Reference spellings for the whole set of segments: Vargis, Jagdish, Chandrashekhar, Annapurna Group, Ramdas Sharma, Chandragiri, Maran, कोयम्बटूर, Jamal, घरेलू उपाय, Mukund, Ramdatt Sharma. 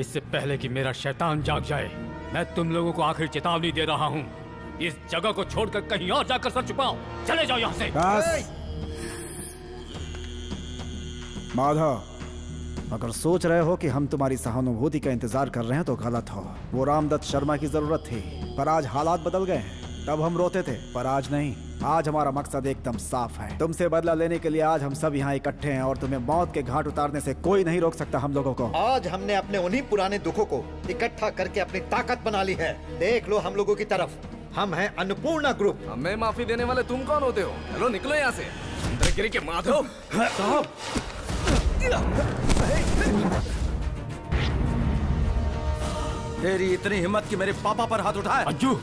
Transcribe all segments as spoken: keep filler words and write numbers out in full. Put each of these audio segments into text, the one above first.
इससे पहले कि मेरा शैतान जाग जाए, मैं तुम लोगों को आखिरी चेतावनी दे रहा हूँ। इस जगह को छोड़कर कहीं और जाकर सर छुपाओ। चले जाओ यहाँ से। माधव, अगर सोच रहे हो कि हम तुम्हारी सहानुभूति का इंतजार कर रहे हैं तो गलत हो। वो रामदत्त शर्मा की जरूरत थी, पर आज हालात बदल गए हैं। तब हम रोते थे पर आज नहीं। आज हमारा मकसद एकदम साफ है। तुमसे बदला लेने के लिए आज हम सब यहाँ इकट्ठे हैं और तुम्हें मौत के घाट उतारने से कोई नहीं रोक सकता हम लोगों को। आज हमने अपने उन्हीं पुराने दुखों को इकट्ठा करके अपनी ताकत बना ली है। देख लो हम लोगों की तरफ। हम हैं अन्नपूर्णा ग्रुप। हमें माफी देने वाले तुम कौन होते हो? चलो निकलो यहाँ से। चंद्रगिरी के माधव साहब, तेरी इतनी हिम्मत कि मेरे पापा पर हाथ उठाए? अज्जू,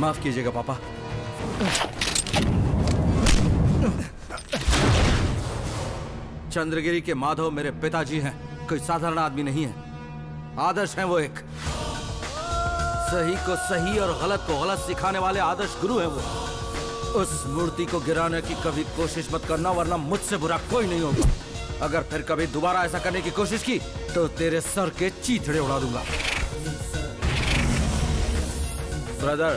माफ कीजिएगा पापा। चंद्रगिरी के माधव मेरे पिताजी हैं, कोई साधारण आदमी नहीं है। आदर्श हैं वो, एक सही को सही और गलत को गलत सिखाने वाले आदर्श गुरु हैं वो। उस मूर्ति को गिराने की कभी कोशिश मत करना, वरना मुझसे बुरा कोई नहीं होगा। अगर फिर कभी दोबारा ऐसा करने की कोशिश की तो तेरे सर के चीथड़े उड़ा दूंगा। ब्रदर,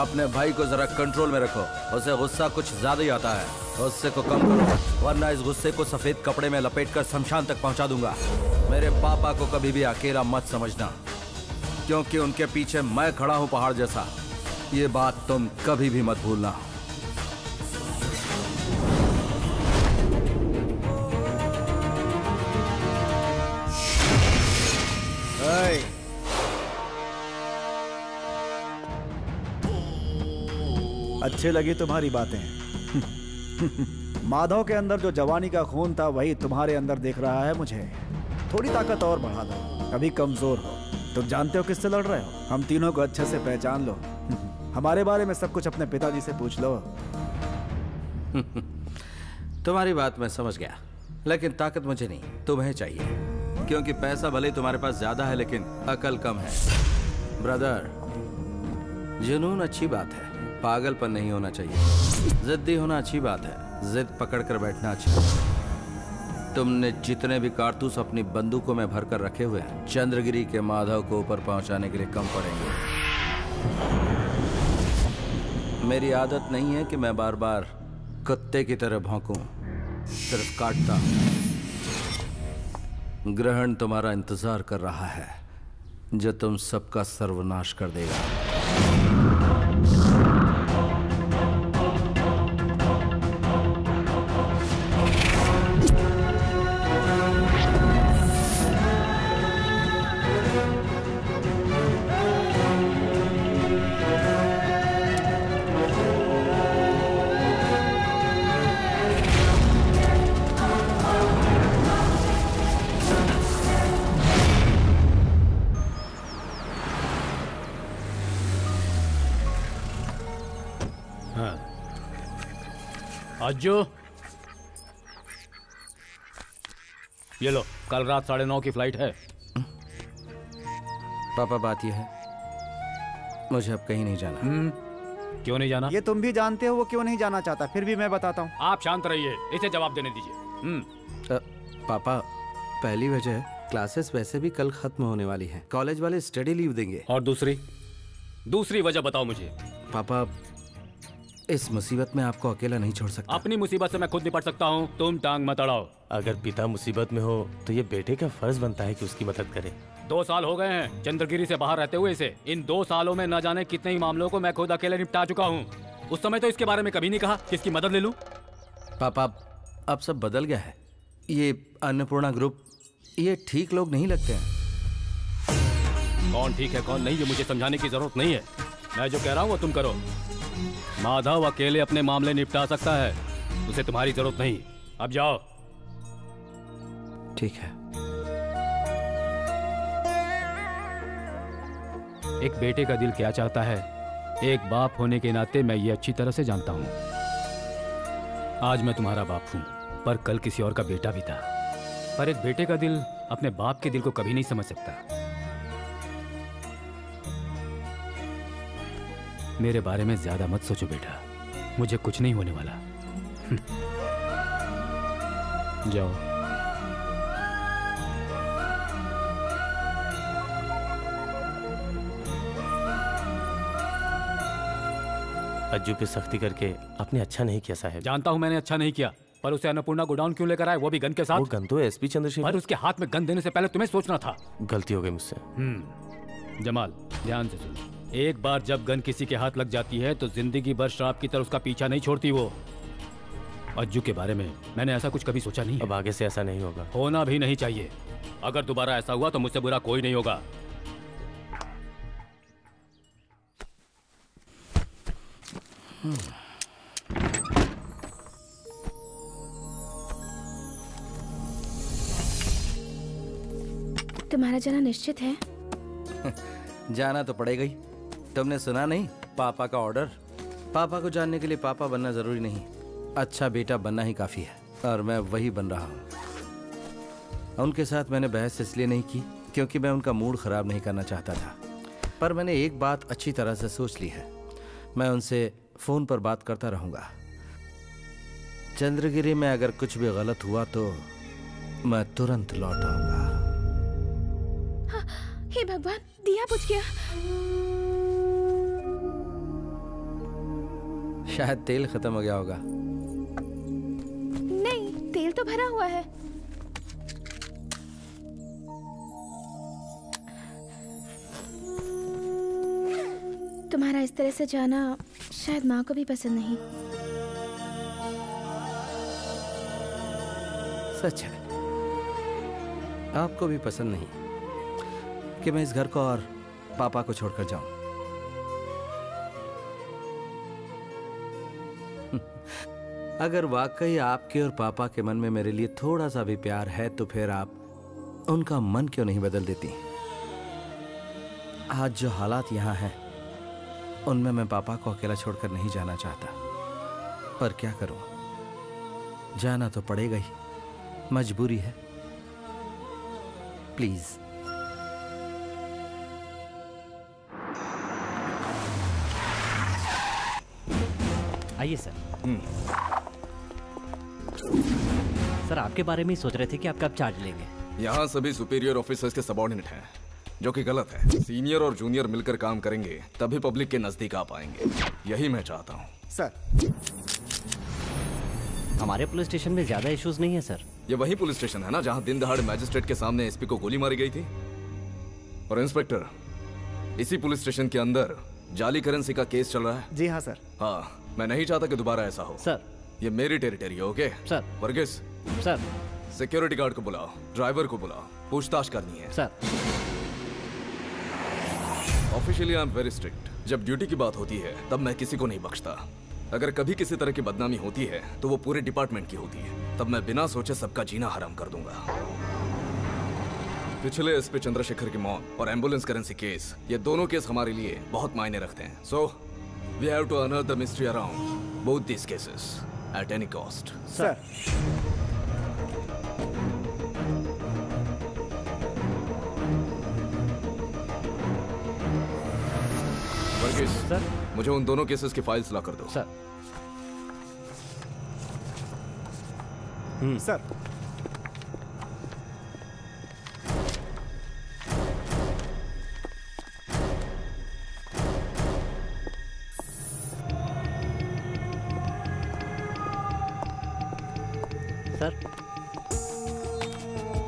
अपने भाई को जरा कंट्रोल में रखो। उसे गुस्सा कुछ ज्यादा ही आता है, गुस्से को कम करो, वरना इस गुस्से को सफेद कपड़े में लपेटकर शमशान तक पहुंचा दूंगा। मेरे पापा को कभी भी अकेला मत समझना, क्योंकि उनके पीछे मैं खड़ा हूं पहाड़ जैसा। ये बात तुम कभी भी मत भूलना। अच्छे लगी तुम्हारी बातें। माधव के अंदर जो जवानी का खून था वही तुम्हारे अंदर देख रहा है मुझे। थोड़ी ताकत और बढ़ा दो, कभी कमजोर हो। तुम जानते हो किससे लड़ रहे हो। हम तीनों को अच्छे से पहचान लो। हमारे बारे में सब कुछ अपने पिताजी से पूछ लो। तुम्हारी बात मैं समझ गया, लेकिन ताकत मुझे नहीं तुम्हें चाहिए, क्योंकि पैसा भले तुम्हारे पास ज्यादा है लेकिन अकल कम है। ब्रदर, जुनून अच्छी बात है, पागलपन नहीं होना चाहिए। जिद्दी होना अच्छी बात है, जिद पकड़कर बैठना अच्छा। तुमने जितने भी कारतूस अपनी बंदूकों में भरकर रखे हुए हैं, चंद्रगिरी के माधव को ऊपर पहुंचाने के लिए कम पड़ेंगे। मेरी आदत नहीं है कि मैं बार बार कुत्ते की तरह भौंकूं, सिर्फ काटता हूं। ग्रहण तुम्हारा इंतजार कर रहा है, जो तुम सबका सर्वनाश कर देगा। अज्जू, ये लो, कल रात साढ़े नौ की फ्लाइट है। पापा, बात यह है मुझे अब कहीं नहीं जाना। क्यों नहीं जाना? ये तुम भी जानते हो वो क्यों नहीं जाना चाहता, फिर भी मैं बताता हूँ। आप शांत रहिए, इसे जवाब देने दीजिए। पापा, पहली वजह क्लासेस वैसे भी कल खत्म होने वाली है, कॉलेज वाले स्टडी लीव देंगे। और दूसरी दूसरी वजह बताओ मुझे। पापा, इस मुसीबत में आपको अकेला नहीं छोड़ सकता। अपनी मुसीबत से मैं खुद निपट सकता हूँ, तुम टांग मत अड़ाओ। अगर पिता मुसीबत में हो तो ये बेटे का फर्ज बनता है कि उसकी मदद करे। दो साल हो गए हैं चंद्रगिरी से बाहर रहते हुए इसे। इन दो सालों में न जाने कितने ही मामलों को मैं खुद अकेले निपटा चुका हूँ। उस समय तो इसके बारे में कभी नहीं कहा किसकी मदद ले लूँ। पापा, अब सब बदल गया है। ये अन्नपूर्णा ग्रुप, ये ठीक लोग नहीं लगते हैं। कौन ठीक है कौन नहीं ये मुझे समझाने की जरूरत नहीं है। मैं जो कह रहा हूँ वो तुम करो। माधव अकेले अपने मामले निपटा सकता है, उसे तुम्हारी जरूरत नहीं। अब जाओ। ठीक है। एक बेटे का दिल क्या चाहता है, एक बाप होने के नाते मैं ये अच्छी तरह से जानता हूं। आज मैं तुम्हारा बाप हूं, पर कल किसी और का बेटा भी था। पर एक बेटे का दिल अपने बाप के दिल को कभी नहीं समझ सकता। मेरे बारे में ज्यादा मत सोचो बेटा, मुझे कुछ नहीं होने वाला। जाओ। अज्जू पे सख्ती करके आपने अच्छा नहीं किया साहब। जानता हूँ मैंने अच्छा नहीं किया, पर उसे अन्नपूर्णा गोडाउन क्यों लेकर आए, वो भी गन के साथ? वो गन तो एसपी चंद्रशेखर, पर उसके हाथ में गन देने से पहले तुम्हें सोचना था। गलती हो गई मुझसे। जमाल ध्यान से सुन, एक बार जब गन किसी के हाथ लग जाती है तो जिंदगी भर शराब की तरह उसका पीछा नहीं छोड़ती। वो अज्जू के बारे में मैंने ऐसा कुछ कभी सोचा नहीं। अब आगे से ऐसा नहीं होगा, होना भी नहीं चाहिए। अगर दोबारा ऐसा हुआ तो मुझसे बुरा कोई नहीं होगा। तुम्हारा जाना निश्चित है? जाना तो पड़ेगा ही। तुमने सुना नहीं पापा का ऑर्डर? पापा को जानने के लिए पापा बनना जरूरी नहीं, अच्छा बेटा बनना ही काफी है, और मैं वही बन रहा हूँ। उनके साथ मैंने बहस इसलिए नहीं की क्योंकि मैं उनका मूड खराब नहीं करना चाहता था, पर मैंने एक बात अच्छी तरह से सोच ली है, मैं उनसे फोन पर बात करता रहूंगा। चंद्रगिरी में अगर कुछ भी गलत हुआ तो मैं तुरंत लौट आऊंगा। हे भगवान, दिया बुझ गया। शायद तेल खत्म हो गया होगा। नहीं, तेल तो भरा हुआ है। तुम्हारा इस तरह से जाना शायद माँ को भी पसंद नहीं। सच है, आपको भी पसंद नहीं कि मैं इस घर को और पापा को छोड़कर जाऊं। अगर वाकई आपके और पापा के मन में मेरे लिए थोड़ा सा भी प्यार है तो फिर आप उनका मन क्यों नहीं बदल देती? आज जो हालात यहाँ हैं उनमें मैं पापा को अकेला छोड़कर नहीं जाना चाहता, पर क्या करूं, जाना तो पड़ेगा ही, मजबूरी है। प्लीज आइए सर। सर आपके बारे में सोच रहे थे कि आप कब चार्ज लेंगे। यहाँ सभी सुपीरियर ऑफिसर्स के सबॉर्डिनेट हैं, जो कि गलत है। सीनियर और जूनियर मिलकर काम करेंगे तभी पब्लिक के नजदीक आ पाएंगे, यही मैं चाहता हूं। सर हमारे पुलिस स्टेशन में ज्यादा इश्यूज नहीं है सर। ये वही पुलिस स्टेशन है ना जहां दिन दहाड़े मैजिस्ट्रेट के सामने एसपी को गोली मारी गई थी? और इंस्पेक्टर, इसी पुलिस स्टेशन के अंदर जाली करेंसी का केस चल रहा है। जी हाँ सर। हाँ, मैं नहीं चाहता कि दोबारा ऐसा हो सर। ये मेरी टेरिटरी है। Okay sir. Varghese sir, security guard को बुलाओ, ड्राइवर को बुलाओ, पूछताछ करनी है sir. Officially I am very strict. जब ड्यूटी की बात होती है तब मैं किसी को नहीं बख्शता। अगर कभी किसी तरह की बदनामी होती है तो वो पूरे डिपार्टमेंट की होती है, तब मैं बिना सोचे सबका जीना हराम कर दूंगा। पिछले एसपी चंद्रशेखर की मौत और एम्बुलेंस करेंसी केस, ये दोनों केस हमारे लिए बहुत मायने रखते हैं। So we have to unearth the mystery around both these cases at any cost. Sir sir, मुझे उन दोनों केसेस की फाइल्स ला कर दो sir. Hmm sir. Sir,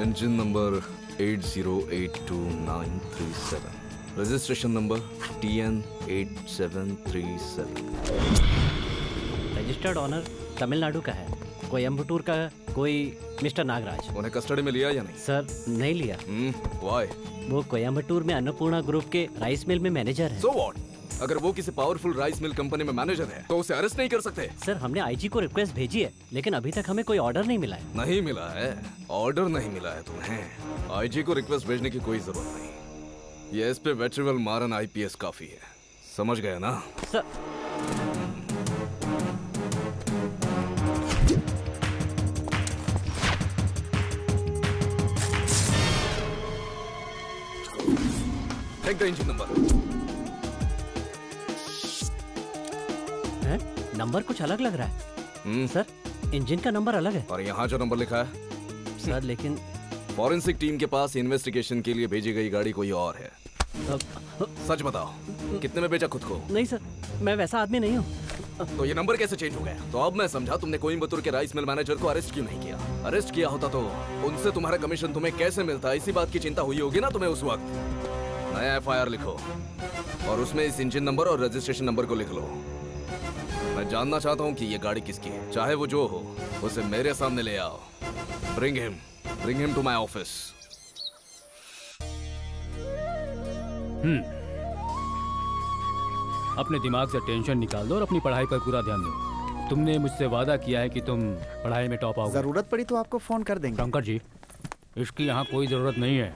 engine number eight zero eight two nine three seven, registration number T N eight seven three seven. Registered owner Tamil Nadu का है, कोई अम्बटूर का है, कोई मिस्टर नागराज। उन्हें कस्टडी में लिया या नहीं? सर नहीं लिया। व्हाई? वो कोयम्बटूर में अन्नपूर्णा ग्रुप के राइस मिल में मैनेजर है। So what? अगर वो किसी पावरफुल राइस मिल कंपनी में मैनेजर है तो उसे अरेस्ट नहीं कर सकते? सर हमने आईजी को रिक्वेस्ट भेजी है, लेकिन अभी तक हमें कोई ऑर्डर नहीं मिला है। नहीं मिला है? ऑर्डर नहीं मिला है तुम्हें? आईजी को रिक्वेस्ट भेजने की कोई जरूरत नहीं, ये इस पे वेटरल मारन आईपीएस काफी है, समझ गया ना sir. Take the engine number. हैं? नंबर कुछ अलग लग रहा है सर, इंजन का नंबर अलग है और यहाँ जो नंबर लिखा है सर। लेकिन फॉरेंसिक टीम के पास इन्वेस्टिगेशन के लिए भेजी गई गाड़ी कोई और है। सच बताओ, कितने में बेचा खुद को? नहीं सर, मैं वैसा आदमी नहीं हूँ। तो ये नंबर कैसे चेंज हो गया? तो अब मैं समझा तुमने कोयम्बतूर के राइस मिल मैनेजर को अरेस्ट क्यों नहीं किया। अरेस्ट किया होता तो उनसे तुम्हारा कमीशन तुम्हें कैसे मिलता, इसी बात की चिंता हुई होगी ना तुम्हें उस वक्त। नया एफ आई आर लिखो और उसमें इस इंजन नंबर और रजिस्ट्रेशन नंबर को लिख लो। मैं जानना चाहता हूँ कि ये गाड़ी किसकी है, चाहे वो जो हो उसे मेरे सामने ले आओ। Bring him, bring him to my office. अपने दिमाग से टेंशन निकाल दो और अपनी पढ़ाई पर पूरा ध्यान दो। तुमने मुझसे वादा किया है कि तुम पढ़ाई में टॉप आओगे। जरूरत पड़ी तो आपको फोन कर देंगे। शंकर जी, इसकी यहाँ कोई जरूरत नहीं है।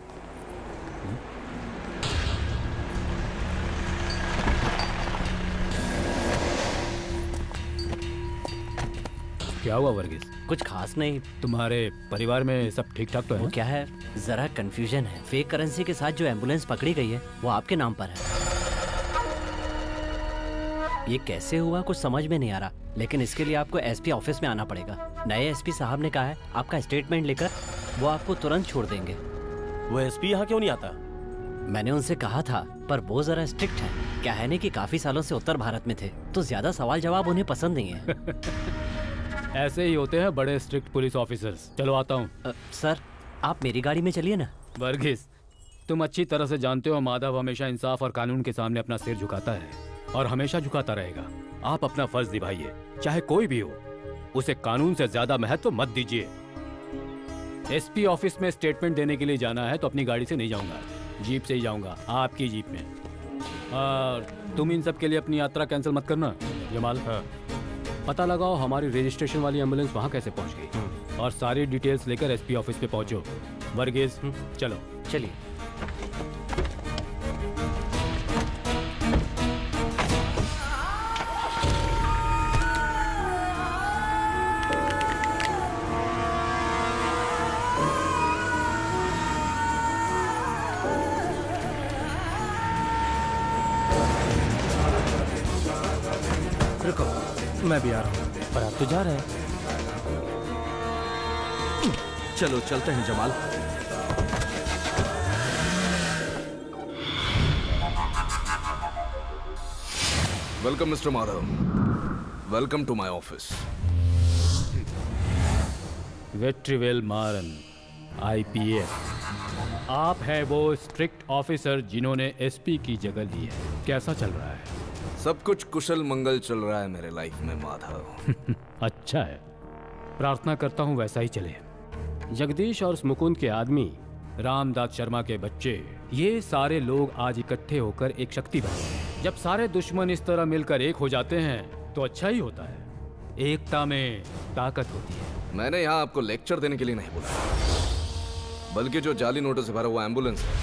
क्या हुआ वर्गीस? कुछ खास नहीं। तुम्हारे परिवार में सब ठीक ठाक तो है? वो क्या है, जरा कंफ्यूजन है। फेक करेंसी के साथ जो एम्बुलेंस पकड़ी गई है वो आपके नाम पर है। ये कैसे हुआ कुछ समझ में नहीं आ रहा, लेकिन इसके लिए आपको एसपी ऑफिस में आना पड़ेगा। नए एसपी साहब ने कहा है आपका स्टेटमेंट लेकर वो आपको तुरंत छोड़ देंगे। वो एसपी यहाँ क्यों नहीं आता? मैंने उनसे कहा था पर वो जरा स्ट्रिक्ट है। क्या है ना कि काफी सालों से उत्तर भारत में थे तो ज्यादा सवाल जवाब उन्हें पसंद नहीं है। ऐसे ही होते हैं बड़े स्ट्रिक्ट पुलिस ऑफिसर्स। चलो आता हूँ। सर आप मेरी गाड़ी में चलिए ना। वर्गीस, तुम अच्छी तरह से जानते हो माधव हमेशा इंसाफ और कानून के सामने अपना सिर झुकाता है और हमेशा झुकाता रहेगा। आप अपना फर्ज निभाइए, चाहे कोई भी हो। उसे कानून से ज्यादा महत्व मत दीजिए। एसपी ऑफिस में स्टेटमेंट देने के लिए जाना है तो अपनी गाड़ी से नहीं जाऊंगा, जीप से ही जाऊंगा, आपकी जीप में। और तुम इन सब के लिए अपनी यात्रा कैंसिल मत करना जमाल। हाँ। पता लगाओ हमारी रजिस्ट्रेशन वाली एम्बुलेंस वहाँ कैसे पहुँच गई और सारी डिटेल्स लेकर एसपी ऑफिस पे पहुँचो। वर्गीस चलो। चलिए। मैं भी आ रहा हूँ। पर आप तो जा रहे हैं। चलो चलते हैं Jamal. Welcome mister Madhav, welcome to my office. Vetrivel Maran I P S. आप हैं वो स्ट्रिक्ट ऑफिसर जिन्होंने एसपी की जगह ली है। कैसा चल रहा है? सब कुछ कुशल मंगल चल रहा है मेरे लाइफ में माधव। अच्छा है, प्रार्थना करता हूँ वैसा ही चले। जगदीश और मुकुंद के आदमी, रामदास शर्मा के बच्चे, ये सारे लोग आज इकट्ठे होकर एक शक्ति बने। जब सारे दुश्मन इस तरह मिलकर एक हो जाते हैं तो अच्छा ही होता है। एकता में ताकत होती है। मैंने यहाँ आपको लेक्चर देने के लिए नहीं बुलाया, बल्कि जो जाली नोटों से भरा हुआ एम्बुलेंस है,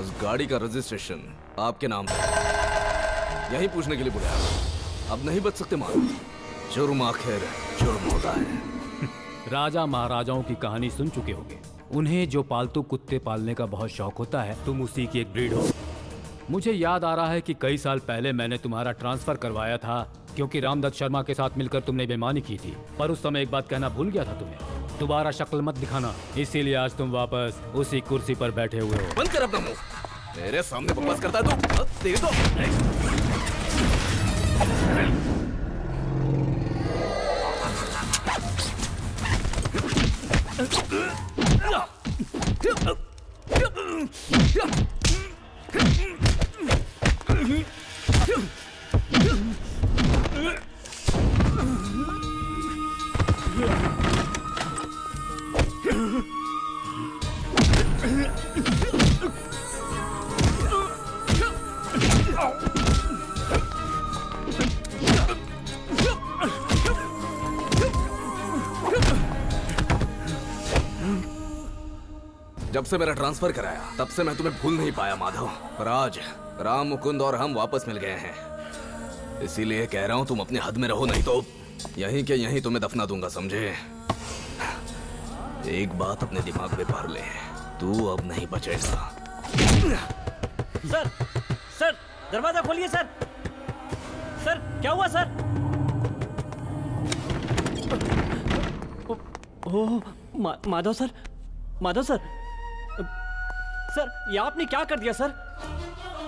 उस गाड़ी का रजिस्ट्रेशन आपके नाम है, यही पूछने के लिए बुलाया। अब नहीं बच सकते मान। जुर्म आखिर जुर्म होता है। राजा महाराजाओं की कहानी सुन चुके होंगे। उन्हें जो पालतू कुत्ते पालने का बहुत शौक होता है, तुम उसी की एक ब्रीड हो। मुझे याद आ रहा है कि कई साल पहले मैंने तुम्हारा ट्रांसफर करवाया था क्योंकि रामदत्त शर्मा के साथ मिलकर तुमने बेईमानी की थी। पर उस समय एक बात कहना भूल गया था तुम्हें, दोबारा शक्ल मत दिखाना। इसीलिए आज तुम वापस उसी कुर्सी पर बैठे हुए हो। बंद कर अपना मुंह, मेरे सामने बकवास करता है। जब से मेरा ट्रांसफर कराया तब से मैं तुम्हें भूल नहीं पाया माधव, पर आज राम, मुकुंद और हम वापस मिल गए हैं। इसीलिए कह रहा हूं तुम अपने हद में रहो, नहीं तो यहीं के यहीं तुम्हें दफना दूंगा, समझे? एक बात अपने दिमाग में भर ले, तू अब नहीं बचेगा। सर, सर दरवाजा खोलिए। सर, सर क्या हुआ सर? ओ, ओ, मा, Madhav sir, Madhav sir, sir ये आपने क्या कर दिया सर?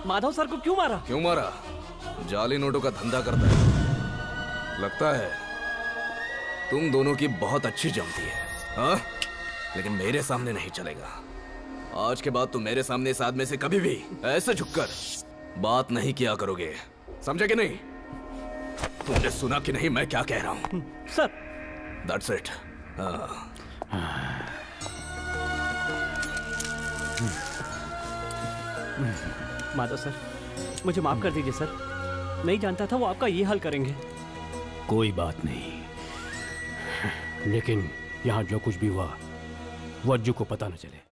माधव सर को क्यों मारा? क्यों मारा? जाली नोटों का धंधा करता है। लगता है तुम दोनों की बहुत अच्छी जमती है, हा? लेकिन मेरे सामने नहीं चलेगा। आज के बाद तुम मेरे सामने इस आदमी से कभी भी ऐसे झुककर बात नहीं किया करोगे, समझे कि नहीं? तुमने सुना कि नहीं मैं क्या कह रहा हूँ sir? That's it. Madhav sir, मुझे माफ कर दीजिए सर, नहीं जानता था वो आपका ये हाल करेंगे। कोई बात नहीं, लेकिन यहाँ जो कुछ भी हुआ वज्जू को पता न चले।